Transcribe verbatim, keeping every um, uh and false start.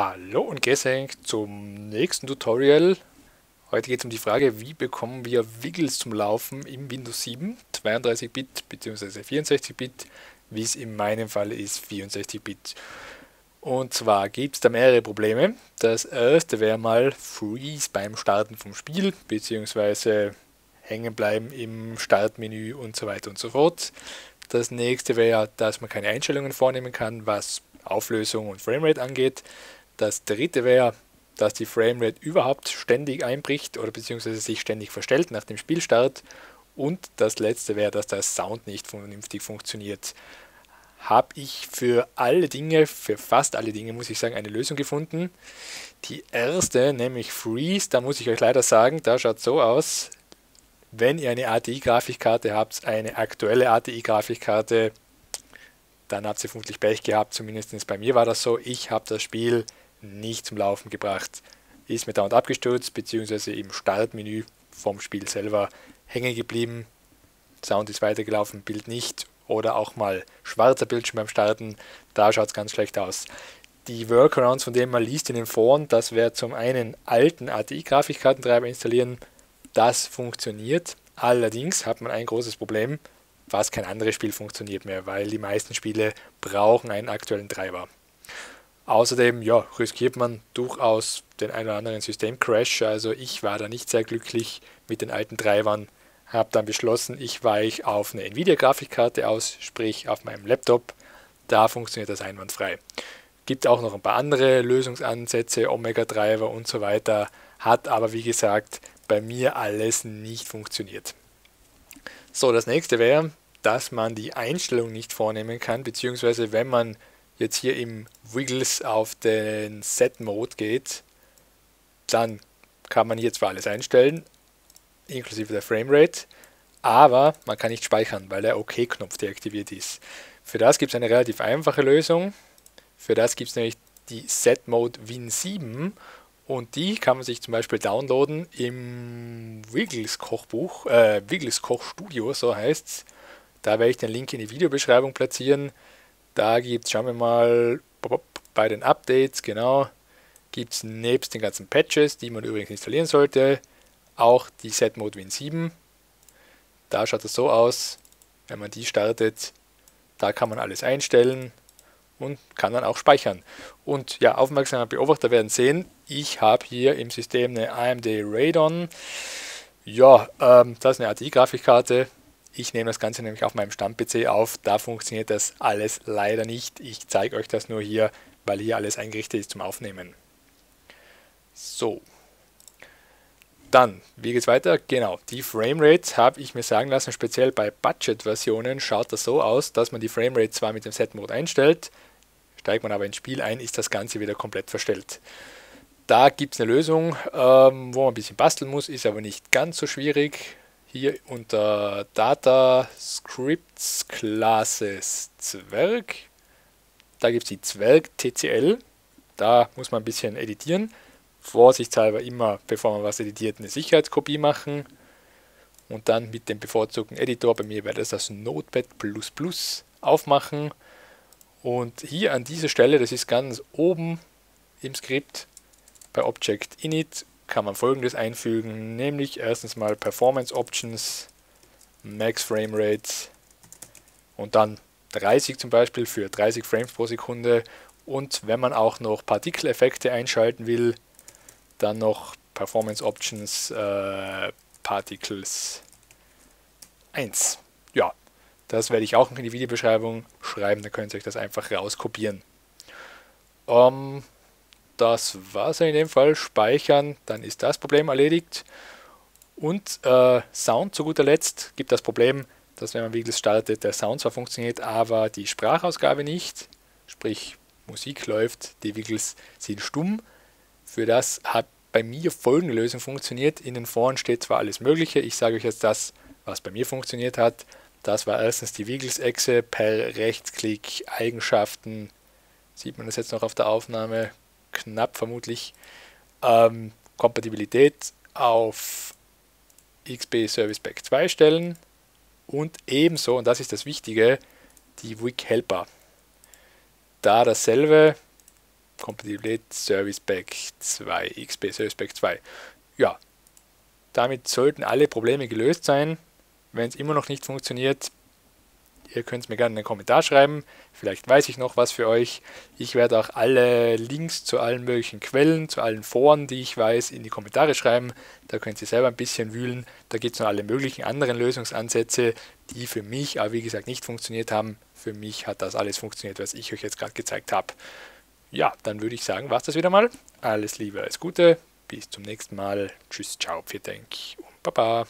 Hallo und Gesang zum nächsten Tutorial. Heute geht es um die Frage, wie bekommen wir Wiggles zum Laufen im Windows sieben, zweiunddreißig Bit bzw. vierundsechzig Bit, wie es in meinem Fall ist, vierundsechzig Bit. Und zwar gibt es da mehrere Probleme. Das erste wäre mal Freeze beim Starten vom Spiel bzw. hängen bleiben im Startmenü und so weiter und so fort. Das nächste wäre, dass man keine Einstellungen vornehmen kann, was Auflösung und Framerate angeht. Das dritte wäre, dass die Framerate überhaupt ständig einbricht oder beziehungsweise sich ständig verstellt nach dem Spielstart. Und das letzte wäre, dass der Sound nicht vernünftig funktioniert. Habe ich für alle Dinge, für fast alle Dinge muss ich sagen, eine Lösung gefunden. Die erste, nämlich Freeze, da muss ich euch leider sagen, da schaut es so aus. Wenn ihr eine A T I-Grafikkarte habt, eine aktuelle A T I-Grafikkarte, dann habt ihr vermutlich Pech gehabt, zumindest bei mir war das so. Ich habe das Spiel nicht zum Laufen gebracht. Ist mir dauernd abgestürzt, beziehungsweise im Startmenü vom Spiel selber hängen geblieben. Sound ist weitergelaufen, Bild nicht. Oder auch mal schwarzer Bildschirm beim Starten. Da schaut es ganz schlecht aus. Die Workarounds, von denen man liest in den Foren, das wäre zum einen alten A T I-Grafikkartentreiber installieren. Das funktioniert. Allerdings hat man ein großes Problem. Fast kein anderes Spiel funktioniert mehr, weil die meisten Spiele brauchen einen aktuellen Treiber. Außerdem ja, riskiert man durchaus den einen oder anderen Systemcrash. Also ich war da nicht sehr glücklich mit den alten Treibern. Habe dann beschlossen, ich weiche auf eine NVIDIA-Grafikkarte aus, sprich auf meinem Laptop. Da funktioniert das einwandfrei. Gibt auch noch ein paar andere Lösungsansätze, Omega-Treiber und so weiter. Hat aber wie gesagt bei mir alles nicht funktioniert. So, das nächste wäre, dass man die Einstellung nicht vornehmen kann, beziehungsweise wenn man jetzt hier im Wiggles auf den Set-Mode geht, dann kann man hier zwar alles einstellen, inklusive der Framerate, aber man kann nicht speichern, weil der OK-Knopf deaktiviert ist. Für das gibt es eine relativ einfache Lösung. Für das gibt es nämlich die Set-Mode Win sieben und die kann man sich zum Beispiel downloaden im Wiggles-Kochbuch, äh, Wiggles-Kochstudio, so heißt es. Da werde ich den Link in die Videobeschreibung platzieren. Da gibt es, schauen wir mal, bei den Updates, genau, gibt es nebst den ganzen Patches, die man übrigens installieren sollte, auch die Set-Mode Win sieben. Da schaut es so aus, wenn man die startet, da kann man alles einstellen und kann dann auch speichern. Und ja, aufmerksame Beobachter werden sehen, ich habe hier im System eine A M D Radeon. Ja, ähm, das ist eine A T I-Grafikkarte. Ich nehme das Ganze nämlich auf meinem Stamm-P C auf, da funktioniert das alles leider nicht. Ich zeige euch das nur hier, weil hier alles eingerichtet ist zum Aufnehmen. So, dann, wie geht's weiter? Genau, die Framerate habe ich mir sagen lassen, speziell bei Budget-Versionen schaut das so aus, dass man die Framerate zwar mit dem Set-Mode einstellt, steigt man aber ins Spiel ein, ist das Ganze wieder komplett verstellt. Da gibt es eine Lösung, ähm, wo man ein bisschen basteln muss, ist aber nicht ganz so schwierig. Hier unter Data Scripts Classes Zwerg, da gibt es die Zwerg T C L, da muss man ein bisschen editieren, vorsichtshalber immer, bevor man was editiert, eine Sicherheitskopie machen und dann mit dem bevorzugten Editor, bei mir wäre das das Notepad plus plus, aufmachen und hier an dieser Stelle, das ist ganz oben im Skript, bei Object Init, kann man Folgendes einfügen, nämlich erstens mal Performance Options, Max Frame Rate und dann dreißig zum Beispiel für dreißig Frames pro Sekunde und wenn man auch noch Partikeleffekte einschalten will, dann noch Performance Options äh, Particles eins. Ja, das werde ich auch in die Videobeschreibung schreiben, da könnt ihr euch das einfach rauskopieren. Ähm... Das war es in dem Fall. Speichern, dann ist das Problem erledigt. Und äh, Sound zu guter Letzt gibt das Problem, dass wenn man Wiggles startet, der Sound zwar funktioniert, aber die Sprachausgabe nicht. Sprich, Musik läuft, die Wiggles sind stumm. Für das hat bei mir folgende Lösung funktioniert. In den Foren steht zwar alles Mögliche. Ich sage euch jetzt das, was bei mir funktioniert hat. Das war erstens die Wiggles-Echse per Rechtsklick, Eigenschaften. Sieht man das jetzt noch auf der Aufnahme? Knapp vermutlich, ähm, Kompatibilität auf X P Service Pack zwei stellen und ebenso, und das ist das Wichtige, die W I C Helper. Da dasselbe, Kompatibilität Service Pack zwei, X P Service Pack zwei. Ja, damit sollten alle Probleme gelöst sein. Wenn es immer noch nicht funktioniert, ihr könnt es mir gerne in den Kommentar schreiben. Vielleicht weiß ich noch was für euch. Ich werde auch alle Links zu allen möglichen Quellen, zu allen Foren, die ich weiß, in die Kommentare schreiben. Da könnt ihr selber ein bisschen wühlen. Da gibt es noch alle möglichen anderen Lösungsansätze, die für mich, aber wie gesagt, nicht funktioniert haben. Für mich hat das alles funktioniert, was ich euch jetzt gerade gezeigt habe. Ja, dann würde ich sagen, war es das wieder mal. Alles Liebe, alles Gute. Bis zum nächsten Mal. Tschüss, ciao, vielen Dank und Baba.